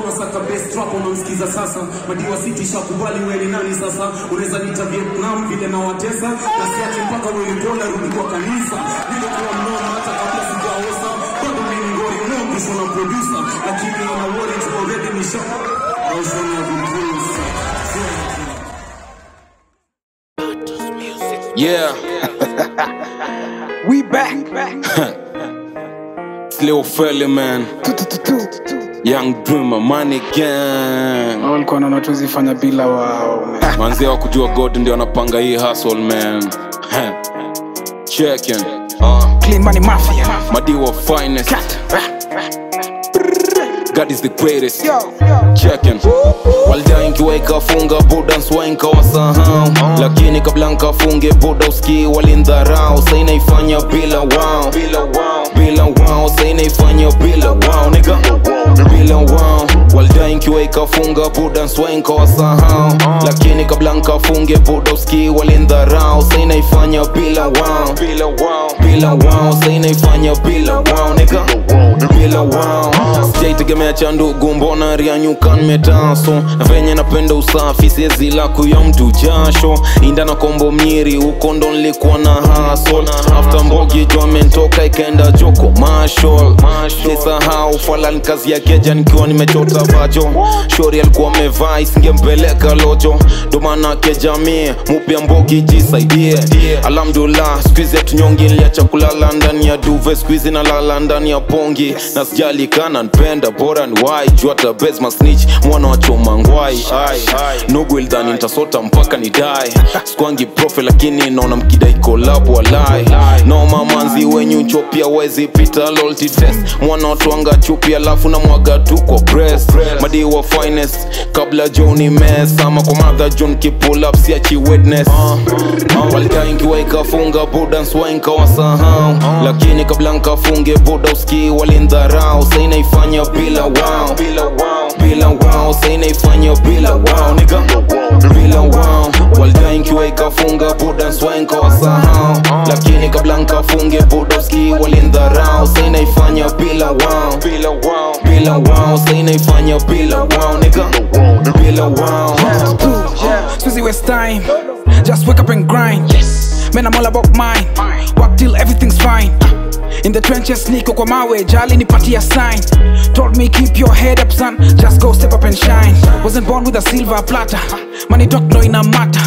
kama saka best trap unamsikiza sasa. Madiwa city shakubali wewe nani sasa. Unaweza nita Vietnam vile na watesa. Na siache mpaka wewe ulipoona rudi kwa kanisa. Nile kwa mnono hata kabla sijaosa. Bado mimi ngori mungu sio na producer. Lakini na wallet already nishaka. Also na vitu. Yeah, we back. It's Lil Felly, man. Young Dreamer, money gang. All kono na tuzi fanya bila wao, man. Manzi wa kujua God ndio anapanga hii hustle, man. Checking. Clean money mafia. Madiwa finest. God is the greatest. Checking. Walda inkiwa ikafunga buda nswa inkawasahau. Lakini kabla nkafunge buda uski walindharau. Sa inaifanya bila wao. Bila wao. Sa inaifanya bila wao. Nigga bila wao. Walda inkiwa ikafunga buda nswa inkawasahau. Lakini kabla nkafunge buda uski walindharau. Sa inaifanya bila wao. Bila wao. Sa inaifanya bila wao. Nigga bila wao. Sijaitegeme chandu gumbona rianyukan metaso. Na venye napenda usafi sezi la kuya mtu jasho. Inda na kombo mnyiri ukondo nilikuwa na hustle. After mbogi jwa mentoka ikenda joko mashol. Kisa hao fala nikazi ya geja nikiwa nimechota bajo. Shori alikuwa mevaa isinge mpeleka lojo. Domana kejamie mupia mbogi jisaidie. Alhamdulillah squeeze ya tunyongi niliacha kulala ndani ya duve. Squeeze na lala ndani ya pongi. Na sijali kana npenda bora ni wai. Juata bezma snitch mwana wachoma ngwai, nugu ildhani nitasota mpaka ni die. Sikuangi profe lakini naona mkidai collab walai. No mamanzi wenyu chopia wezi pita lolti test. Mwana watuanga chupi alafu na mwaga tu kwa press. Madiwa finest kabla Johnny mess. Sama kwa mother John kipull up siachi witness. Walika inkiwa ikafunga buda nswa inkawasahau. Lakini kabla nkafunge buda uski walindharau. Sa inaifanya bila wao. Bila wao. Sa inaifanya bila wao. Nigga bila wao. Walda inkiwa ikafunga buda nswa inkawasahau. Lakini kabla nkafunge buda uski walindharau. Sa inaifanya bila wao. Bila wao. Sa inaifanya bila wao. Nigga bila wao. Susie West time. Just wake up and grind. Man I'm all about mine. Work till everything's fine. In the trenches, niko kwa mawe, jali nipatia sign. Told me keep your head up son, just go step up and shine. Wasn't born with a silver platter, money talk no ina matter.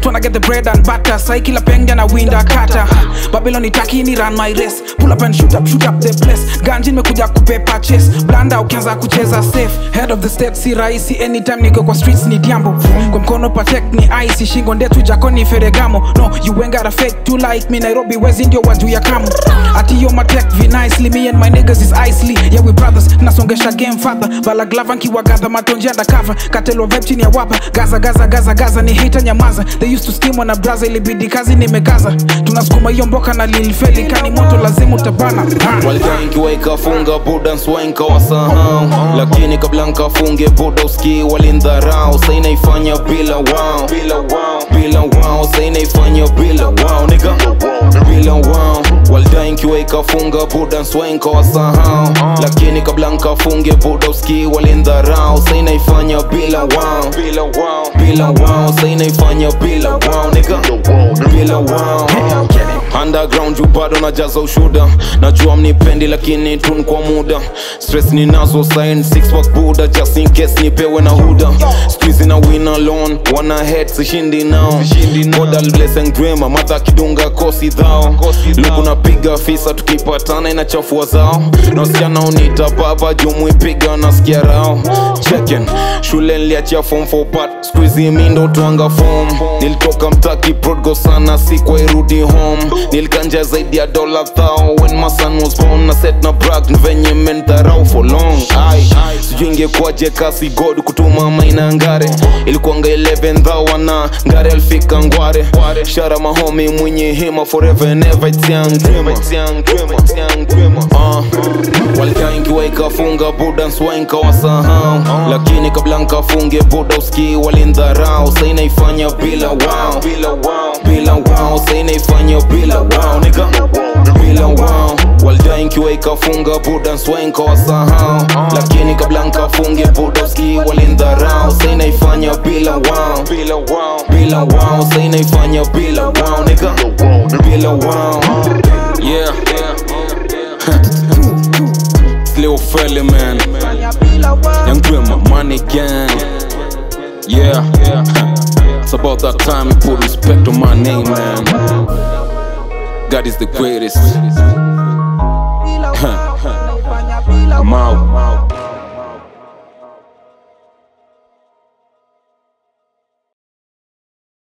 Twana get the bread and butter, sai kila penga na winda kata. Babylon itaki ni run my race, pull up and shoot up the place. Ganji nimekuja kupepa chase, blanda ukianza kucheza safe. Head of the state si raisi, anytime niko kwa streets ni diambo. Kwa mkono protect ni ice, shingo ndetu jakoni feregamo. No, you ain't got a fake to like me, Nairobi wezi ndio wadu ya kamu. Ati yo matech vi nicely, me and my niggas is icely. Yeah we brothers, nasongesha game father. Bala glava nkiwa gather matonji undercover. Katelo vibe chini ya wapa, gaza ni hater nyamaza. They used to steam on a braza ilibidi kazi nimekaza. Tunaskuma hiyo mboka na Lil Felly kani moto lazimu utabana. Walika inkiwa ikafunga buda nswa inkawasahau. Lakini kabla nkafunge buda uski walindharau. Sa inaifanya bila wao. Bila wao. Sa inaifanya bila wao. Nigga bila wao. Walda inkiwa ikafunga buda nswa inkawasahau. Lakini kabla nkafunge buda uski walindharau. Sa inaifanya bila wao. Bila wao. Sa inaifanya bila wao. Nigga bila wao. Underground juu bado na jaza ushuda. Najua mnipendi lakini tun kwa muda. Stress ni nazo sign 6-pack buda. Just in case nipewe na huda. Squeeze na win alone. Wana head sishindi now. God all bless and grammar. Mata kidunga kosi thao. Luku na piga fisa tukipatana inachafuwa zao. Na usiana unita baba jumu ipiga na sikia rao. Checking. Shule niliachia form 4 part. Squeeze mindo tuanga form. Nilitoka mtaki prodgo sana sikuwa irudi home. Nilkanja zaidi ya $1,000 when my son was born. Na set na brag nvenye mentarau for long. Siju inge kwaje kasi God kutuma maina ngare. Ilikuanga 11,000 na ngare alfika ngware. Shara mahomi mwenye hima forever and ever. It's Young Dreamer. Walika inkiwa ikafunga buda nswa inkawasahau. Lakini kabla nkafunge buda uski walindharau. Sa inaifanya bila wao. Sa inaifanya bila Bila wao nigga, Bila wao walda nkiwe ikafunga buda nswe nkawasahao, lakini kabla nkafunge buda uski walindharao. Say naifanya bila wao, Bila wao, Bila wao. Say naifanya bila wao nigga, Bila wao. Yeah, Lil Felly man, Young Dreamer, money gang. Yeah, it's about that time. Put respect on my name, man. God is the greatest.